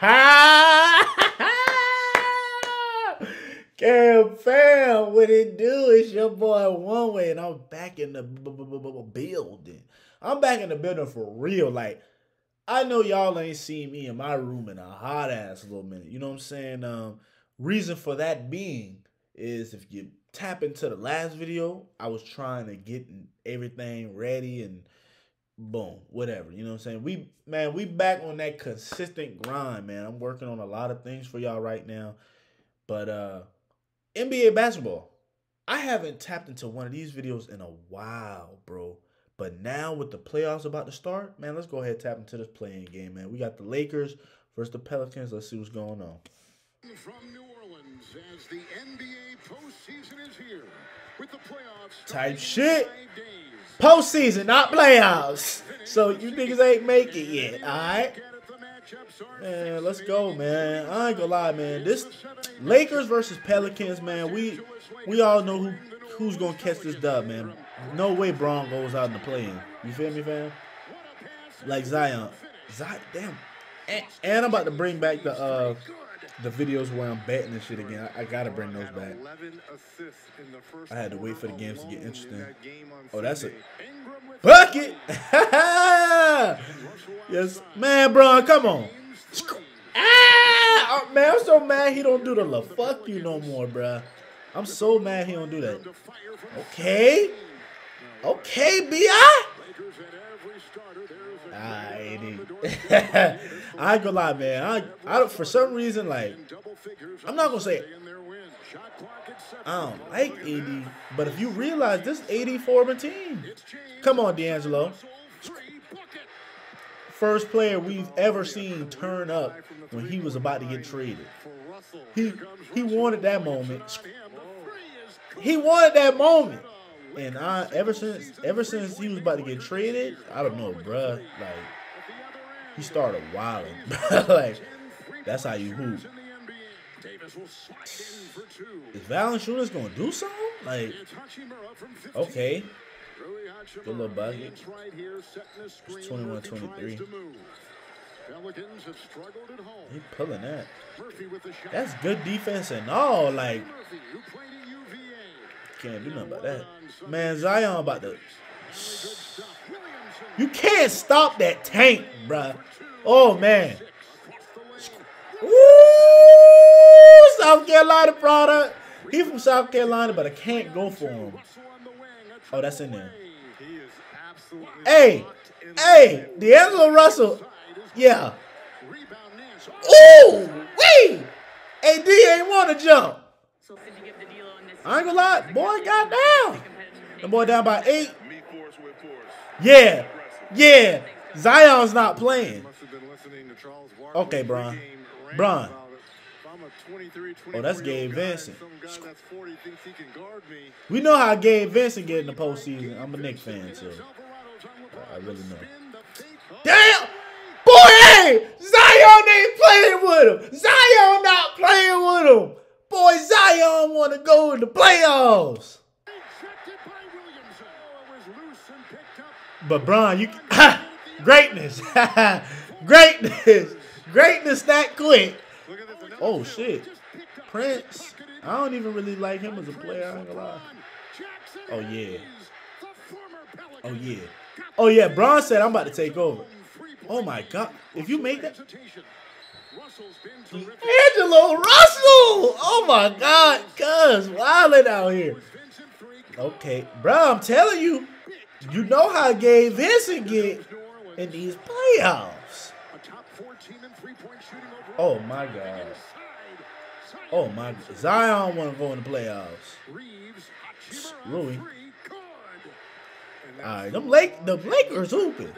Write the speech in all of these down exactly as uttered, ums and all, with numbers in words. Cam fam, what it do? It's your boy One Way, and I'm back in the b -b -b -b building. I'm back in the building for real. Like, I know y'all ain't seen me in my room in a hot ass little minute. You know what I'm saying? Um, reason for that being is if you tap into the last video, I was trying to get everything ready and boom, whatever. You know what I'm saying? We man, we back on that consistent grind, man. I'm working on a lot of things for y'all right now, but uh. N B A basketball. I haven't tapped into one of these videos in a while, bro. But now with the playoffs about to start, man, let's go ahead and tap into this play-in game, man. We got the Lakers versus the Pelicans. Let's see what's going on. From New Orleans, as the N B A postseason is here, with the playoffs type shit. Postseason, not playoffs. So you niggas ain't make it yet, all right? Man, let's go, man. I ain't gonna lie, man. This Lakers versus Pelicans, man. We we all know who who's gonna catch this dub, man. No way Bron goes out in the play-in. You feel me, fam? Like Zion, Zion, damn. And I'm about to bring back the uh the videos where I'm betting and shit again. I, I gotta bring those back. I had to wait for the games to get interesting. Oh, that's it. Bucket. Yes, man, bro, come on. Ah, oh, man, I'm so mad he don't do the la fuck you no more, bro. I'm so mad he don't do that. Okay, okay, B I I ain't gonna lie, man. I, I for some reason, like, I'm not gonna say it. I don't like A D, but if you realize this A D former team, come on, D'Angelo. First player we've ever seen turn up when he was about to get traded. He he wanted that moment. He wanted that moment, and I ever since ever since he was about to get traded, I don't know, bruh. Like, he started wilding. Like, that's how you hoop. Is Valanciunas gonna do something? Like, okay. Good little bucket. It's twenty-one twenty-three. He pulling that. That's good defense and all. Like, can't do nothing about that. Man, Zion about to. You can't stop that tank, bruh. Oh, man. Ooh, South Carolina product. He from South Carolina, but I can't go for him. Oh, that's in there. Hey, hey, D'Angelo Russell. Yeah. Ooh, wee. A D ain't want to jump. I ain't gonna lie. Boy got down. The boy down by eight. Yeah, yeah. Zion's not playing. Okay, Bron. Bron. Oh, that's Gabe Vincent. We know how Gabe Vincent get in the postseason. I'm a Knicks fan, so I really know. Damn! Boy, hey! Zion ain't playing with him! Zion not playing with him! Boy, Zion want to go in the playoffs! But, Bron, you... Ha! Greatness! Greatness! Greatness that quick! Oh, shit. Prince. I don't even really like him as a player. I ain't gonna lie. Oh, yeah. Oh, yeah. Oh, yeah. Bron said, I'm about to take over. Oh, my God. If you make that. D'Angelo Russell. Oh, my God. Cuz. Wildin' out here. Okay. Bro, I'm telling you. You know how Gabe Vincent get in these playoffs. Oh, my God. Oh, my God. Zion want to go in the playoffs. Louis. All right. Them Lake, the Lakers hooping.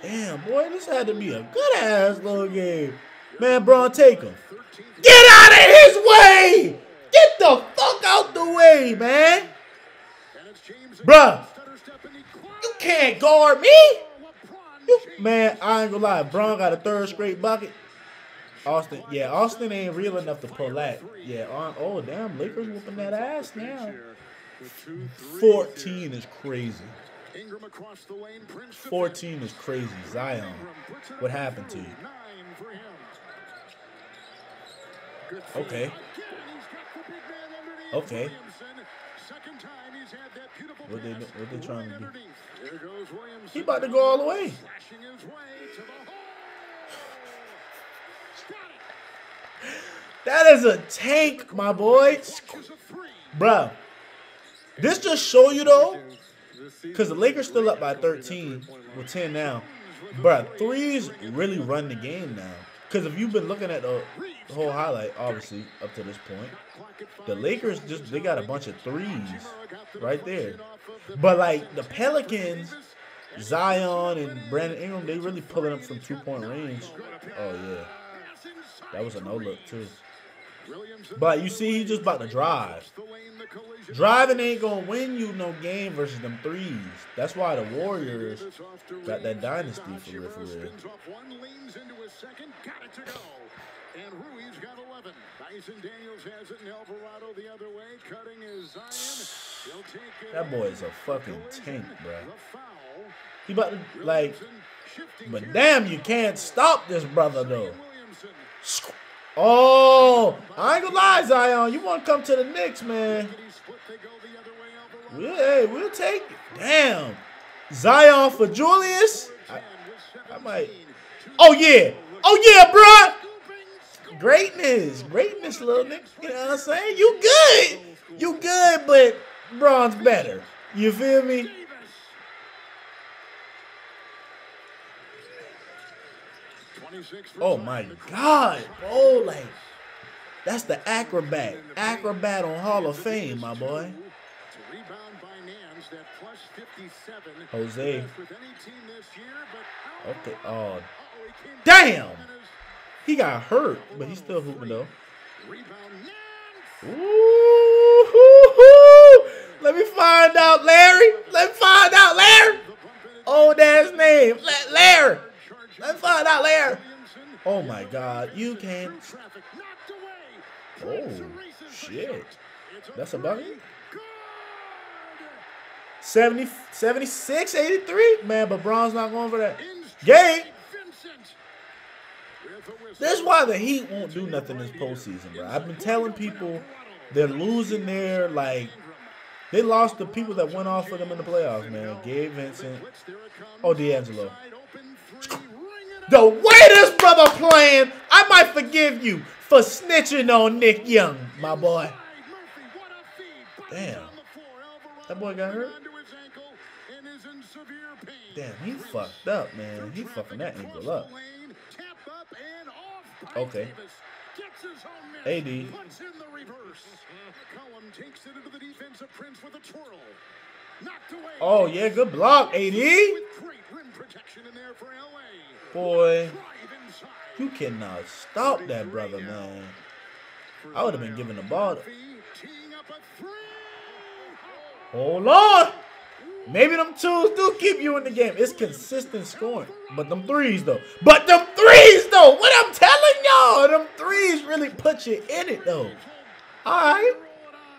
Damn, boy. This had to be a good-ass little game. Man, Bron, take him. Get out of his way. Get the fuck out the way, man. Bruh. You can't guard me. You, man, I ain't gonna lie. Bron got a third straight bucket. Austin, yeah, Austin ain't real enough to pull that. Yeah, on, oh, damn, Lakers whooping that ass now. fourteen is crazy. fourteen is crazy. Zion, what happened to you? Okay. Okay. What they what they trying to do? He about to go all the way. That is a tank, my boy. Bruh. This just show you though, because the Lakers still up by thirteen with ten now. Bruh, threes really run the game now. Because if you've been looking at the, the whole highlight, obviously, up to this point, the Lakers just, they got a bunch of threes right there. But, like, the Pelicans, Zion and Brandon Ingram, they really pulling up from two-point range. Oh, yeah. That was a no-look, too. But you see, he's just about to drive. Driving ain't going to win you no game versus them threes. That's why the Warriors got that dynasty for real, for real. That boy is a fucking tank, bro. He about to, like, but damn, you can't stop this brother, though. Oh, I ain't gonna lie, Zion. You want to come to the Knicks, man? We'll, hey, we'll take it. Damn, Zion for Julius. I, I might. Oh yeah, oh yeah, bruh. Greatness, greatness, little Nick. You know what I'm saying? You good, you good, but Bron's better. You feel me? Oh my God! Oh, like that's the acrobat, acrobat on Hall of Fame, my boy. Jose. Okay. Oh, damn! He got hurt, but he's still hooping though. Ooh! Let me find out, Larry. Let me find out, Larry. Old ass name, Larry. Let's find out there. Oh my God, you can't. Oh shit, that's a bucket. seventy, seventy-six, eighty-three, man. But Bron's not going for that. Gabe. That's why the Heat won't do nothing this postseason, bro. I've been telling people they're losing their like. They lost the people that went off for them in the playoffs, man. Gabe Vincent. Oh, D'Angelo. The way this brother playing, I might forgive you for snitching on Nick Young, my boy. Damn. That boy got hurt? Damn, he fucked up, man. He fucking that ankle up. Okay. A D. McCollum takes it into the defense of Prince with a twirl. Oh, yeah, good block, A D. Boy, you cannot stop that brother, man. I would have been giving the ball to... Hold on. Maybe them twos do keep you in the game. It's consistent scoring. But them threes, though. But them threes, though. What I'm telling y'all, them threes really put you in it, though. All right.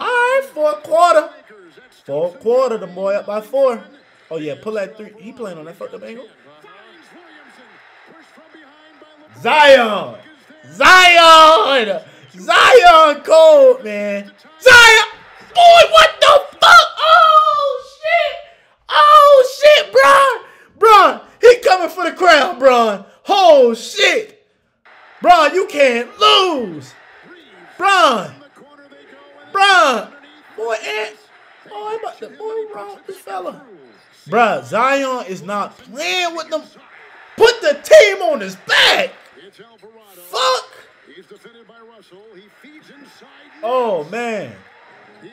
All right, fourth quarter. Fourth quarter, the boy up by four. Oh, yeah, pull that three. He playing on that fucked up angle. Zion. Zion. Zion cold, man. Zion. Boy, what the fuck? Oh, shit. Oh, shit, Bron. Bron, he coming for the crown, Bron. Oh, shit. Bron, you can't lose. Bron. Bron. Boy, and... Oh, I'm about to boy wrong this fella. Bruh, Zion is not playing with them. Put the team on his back. Fuck. Oh, man.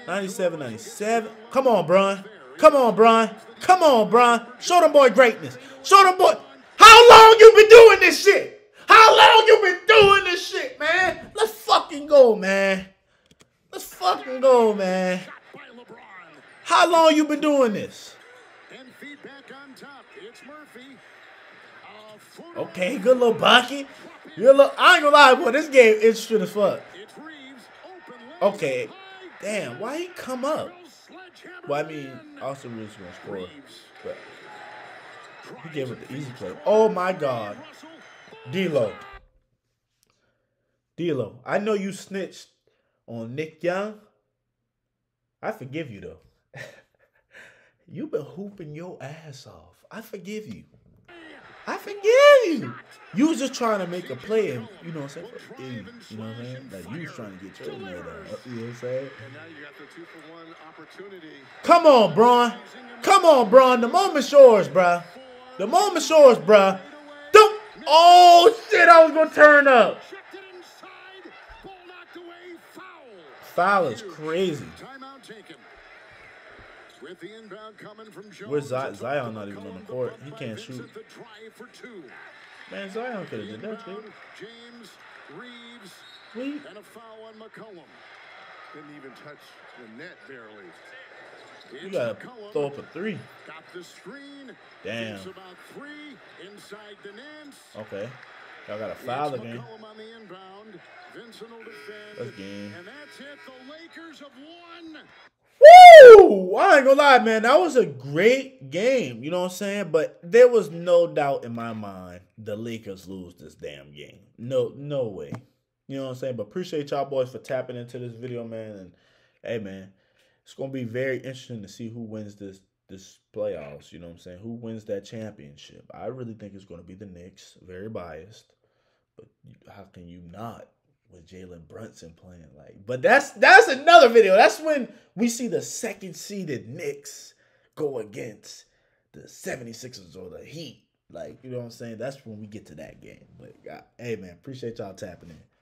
ninety-seven, ninety-seven. Come on, Bron. Come on, Bron. Come on, Bron. Show them boy greatness. Show them boy. How long you been doing this shit? How long you been doing this shit, man? Let's fucking go, man. Let's fucking go, man. How long you been doing this? And feedback on top. It's Murphy. Uh, okay, good little bucket. Good little, I ain't gonna lie, boy. This game interesting as fuck. Okay. Damn, why he come up? Well, I mean, Austin really gonna score. But he gave it the easy play. Oh my God. D-Lo. D'Lo, I know you snitched on Nick Young. I forgive you, though. You've been hooping your ass off. I forgive you. I forgive you. You was just trying to make a play. And, you know what I'm saying? You, you know what I'm saying? Like, you was trying to get your money down. You know what I'm saying? And now you got the two for one opportunity. Come on, Bron. Come on, Bron. The moment's yours, bruh. The moment's yours, bruh. Don't. Oh, shit. I was going to turn up. Foul is crazy. Where's Zion? Zion not even on the court. He can't shoot. Man, Zion could have done that shit. Wait. And a foul on McCollum. Didn't even touch the net barely. You gotta throw up a three. Got the screen. Damn. About three inside the nets. Okay. Y'all got a foul again. That's game. And that's it. The Lakers have won. Woo! I ain't gonna lie, man. That was a great game. You know what I'm saying? But there was no doubt in my mind the Lakers lose this damn game. No, no way. You know what I'm saying? But appreciate y'all boys for tapping into this video, man. And hey, man, it's gonna be very interesting to see who wins this this playoffs. You know what I'm saying? Who wins that championship? I really think it's gonna be the Knicks. Very biased, but how can you not? With Jalen Brunson playing, like, but that's that's another video. That's when we see the second seeded Knicks go against the seventy-sixers or the Heat. Like, you know what I'm saying? That's when we get to that game. But, hey, man, appreciate y'all tapping in.